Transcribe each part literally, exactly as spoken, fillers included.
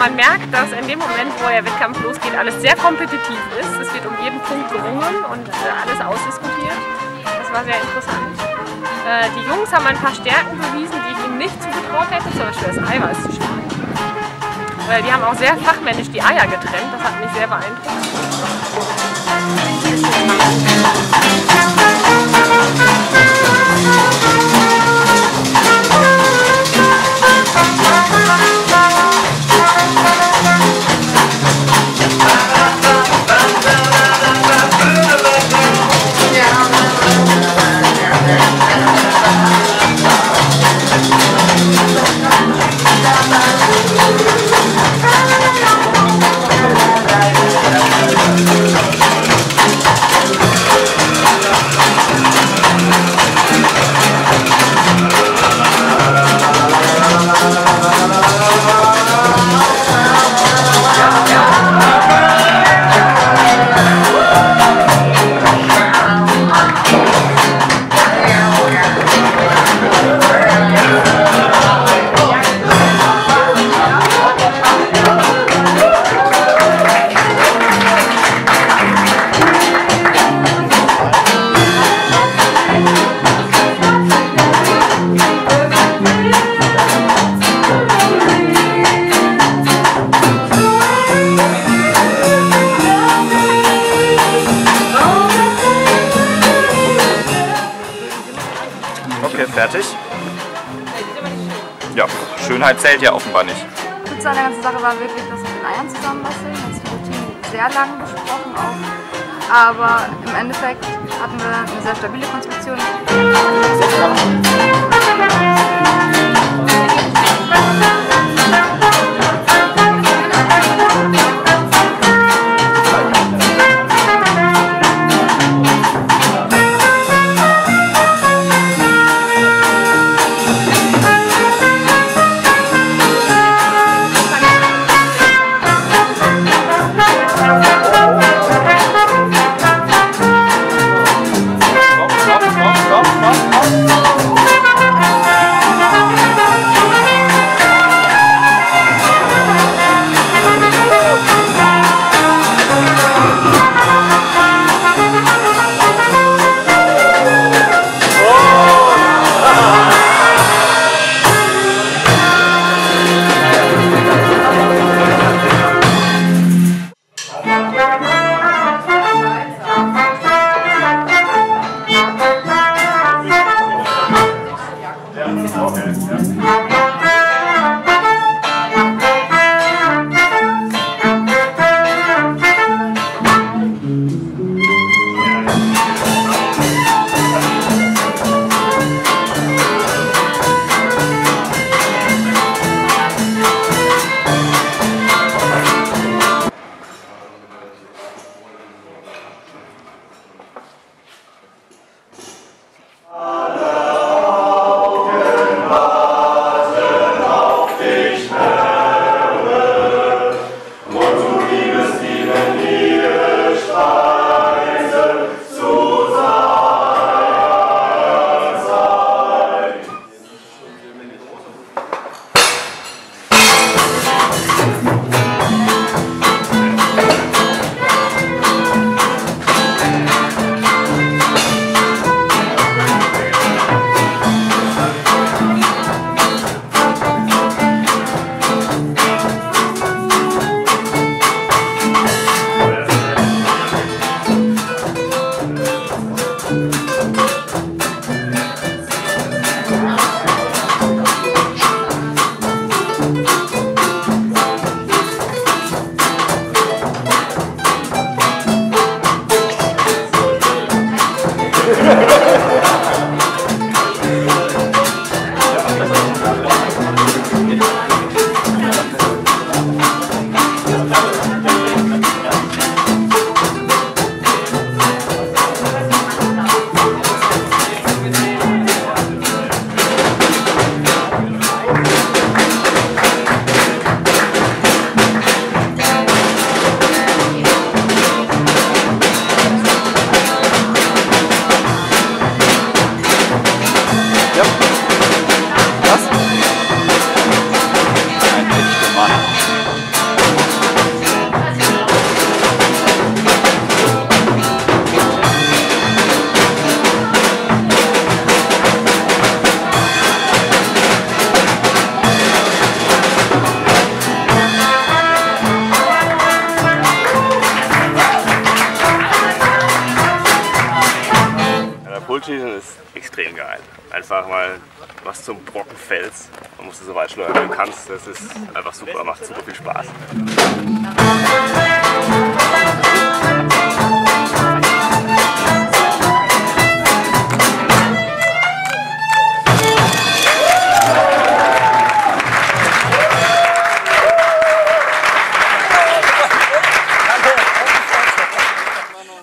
Man merkt, dass in dem Moment, wo der Wettkampf losgeht, alles sehr kompetitiv ist. Es wird um jeden Punkt gerungen und alles ausdiskutiert. Das war sehr interessant. Die Jungs haben ein paar Stärken bewiesen, die ich ihnen nicht zugetraut hätte, zum Beispiel das Eiweiß zu schlagen. Die haben auch sehr fachmännisch die Eier getrennt, das hat mich sehr beeindruckt. Fertig? Ja, Schönheit zählt ja offenbar nicht. Das Gute an der ganzen Sache war wirklich, dass mit den Eiern zusammenbasteln. Das hat die Routine sehr lang besprochen auch. Aber im Endeffekt hatten wir eine sehr stabile Konstruktion. Come on, come on, come on, come on. einfach mal was zum Brockenfels. Man muss es so weit schleudern, wie du kannst. Das ist einfach super, macht super viel Spaß.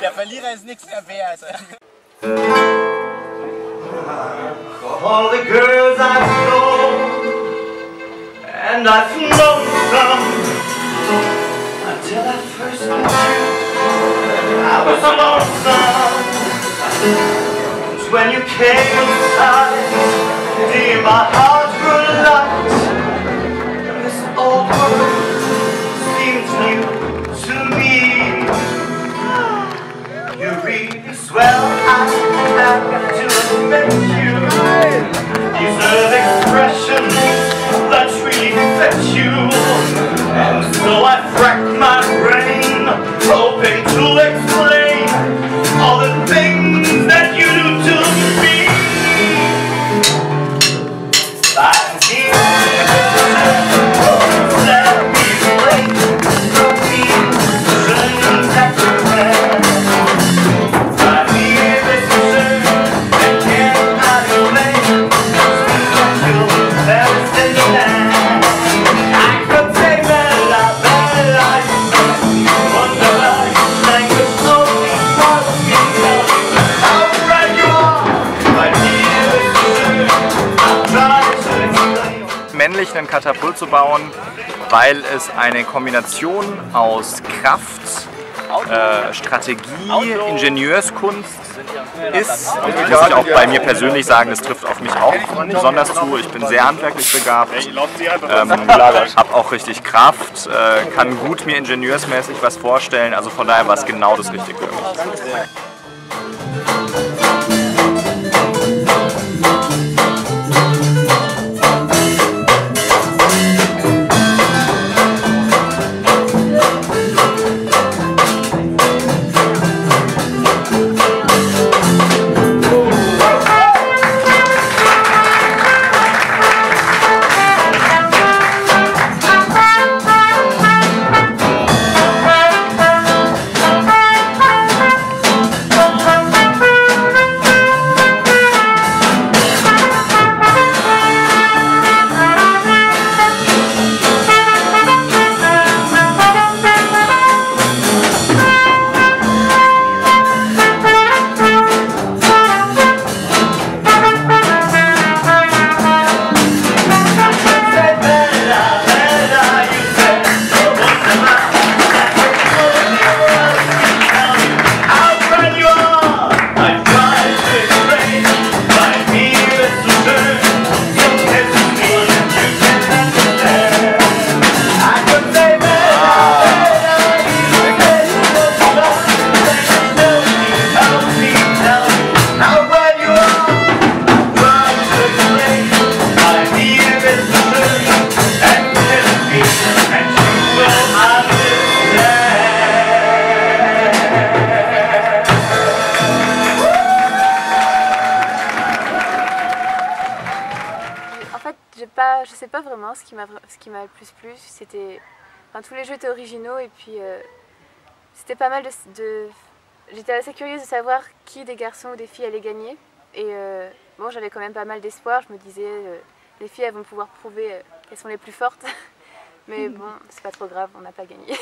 Der Verlierer ist nichts mehr wert. All the girls I've known, and I've known some, until I first met you, I was lonesome. It's when you came inside, dear, my heart grew light. This old world seems new to me. You read this well, I have to admit you. Männlich einen Katapult zu bauen, weil es eine Kombination aus Kraft, äh, Strategie, Ingenieurskunst ist. Und das muss ich auch bei mir persönlich sagen, das trifft auf mich auch besonders zu. Ich bin sehr handwerklich begabt, ähm, habe auch richtig Kraft, äh, kann gut mir ingenieursmäßig was vorstellen. Also von daher war es genau das Richtige für mich. Pas, je sais pas vraiment ce qui m'a le plus plu, c'était, enfin, tous les jeux étaient originaux et puis euh, c'était pas mal de... de j'étais assez curieuse de savoir qui des garçons ou des filles allait gagner et euh, bon, j'avais quand même pas mal d'espoir, je me disais euh, les filles elles vont pouvoir prouver euh, qu'elles sont les plus fortes, mais bon, c'est pas trop grave, on n'a pas gagné.